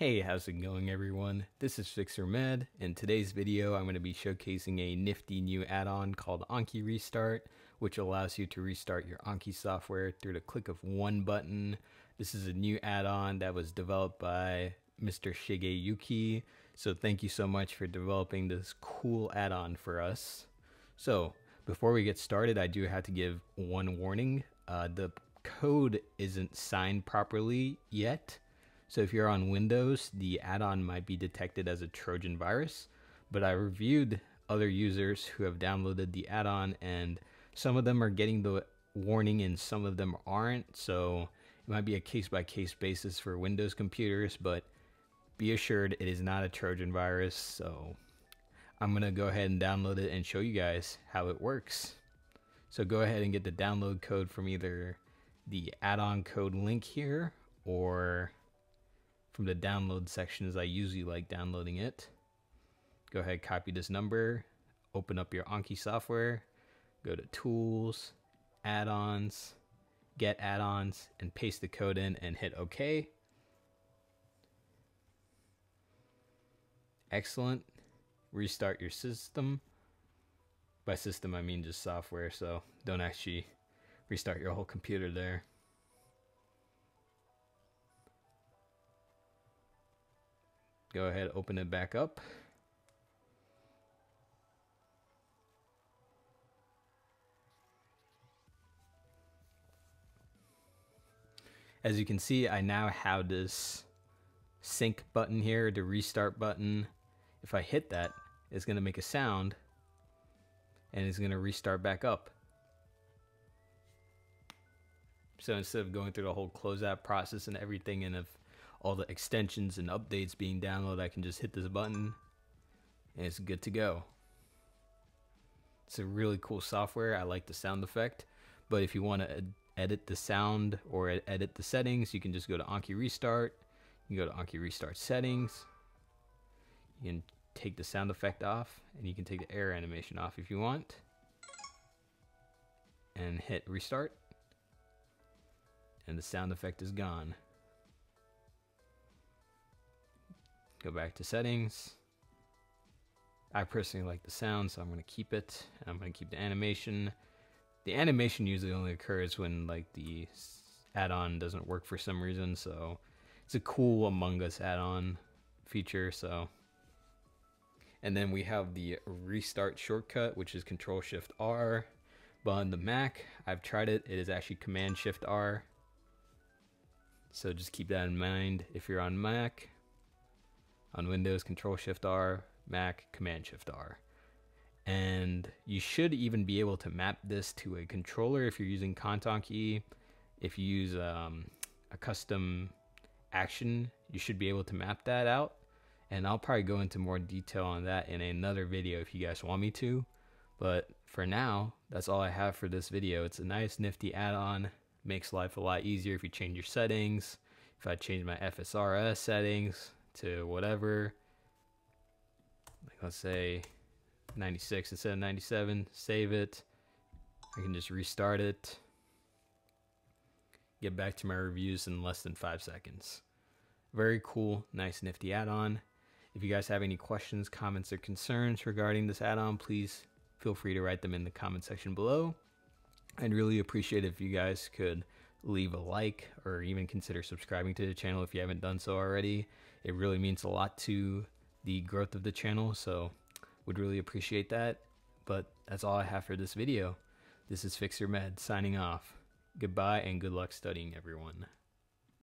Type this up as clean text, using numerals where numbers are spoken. Hey, how's it going everyone? This is FixerMed. In today's video, I'm going to be showcasing a nifty new add-on called Anki Restart, which allows you to restart your Anki software through the click of one button. This is a new add-on that was developed by Mr. Shigeyuki, so thank you so much for developing this cool add-on for us. So, before we get started, I do have to give one warning. The code isn't signed properly yet. So if you're on Windows, the add-on might be detected as a Trojan virus, but I reviewed other users who have downloaded the add-on and some of them are getting the warning and some of them aren't. So it might be a case-by-case basis for Windows computers, but be assured it is not a Trojan virus. So I'm gonna go ahead and download it and show you guys how it works. So go ahead and get the download code from either the add-on code link here or from the download sections. I usually like downloading it. Go ahead, copy this number, open up your Anki software, go to Tools, Add-ons, Get Add-ons, and paste the code in and hit OK. Excellent. Restart your system. By system, I mean just software, so don't actually restart your whole computer there. Go ahead, open it back up. As you can see, I now have this sync button here, the restart button. If I hit that, it's gonna make a sound and it's gonna restart back up. So instead of going through the whole close app process and everything, and if all the extensions and updates being downloaded, I can just hit this button and it's good to go. It's a really cool software. I like the sound effect, but if you want to edit the sound or edit the settings, you can just go to Anki Restart. You can go to Anki Restart settings. You can take the sound effect off and you can take the error animation off if you want and hit restart, and the sound effect is gone. Go back to settings. I personally like the sound, so I'm gonna keep it. I'm gonna keep the animation. The animation usually only occurs when like the add-on doesn't work for some reason, so it's a cool Among Us add-on feature, so. And then we have the restart shortcut, which is Control-Shift-R. But on the Mac, I've tried it. It is actually Command-Shift-R. So just keep that in mind if you're on Mac. On Windows, Control-Shift-R, Mac, Command-Shift-R. And you should even be able to map this to a controller if you're using ContaKey. If you use a custom action, you should be able to map that out. And I'll probably go into more detail on that in another video if you guys want me to. But for now, that's all I have for this video. It's a nice nifty add-on. Makes life a lot easier if you change your settings. If I change my FSRS settings to whatever, like let's say 96 instead of 97, save it. I can just restart it. Get back to my reviews in less than 5 seconds. Very cool, nice nifty add-on. If you guys have any questions, comments, or concerns regarding this add-on, please feel free to write them in the comment section below. I'd really appreciate it if you guys could leave a like or even consider subscribing to the channel if you haven't done so already. It really means a lot to the growth of the channel, so would really appreciate that. But that's all I have for this video. This is FixerMed signing off. Goodbye and good luck studying, everyone.